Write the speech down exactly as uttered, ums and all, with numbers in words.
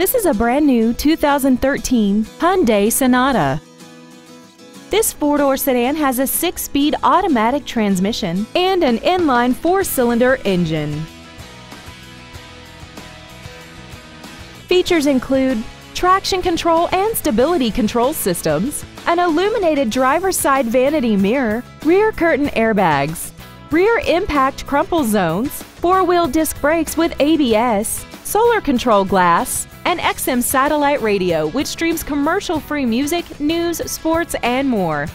This is a brand new two thousand thirteen Hyundai Sonata. This four-door sedan has a six-speed automatic transmission and an inline four-cylinder engine. Features include traction control and stability control systems, an illuminated driver's side vanity mirror, rear curtain airbags, rear impact crumple zones, four-wheel disc brakes with A B S, solar control glass, and X M satellite radio, which streams commercial-free music, news, sports, and more.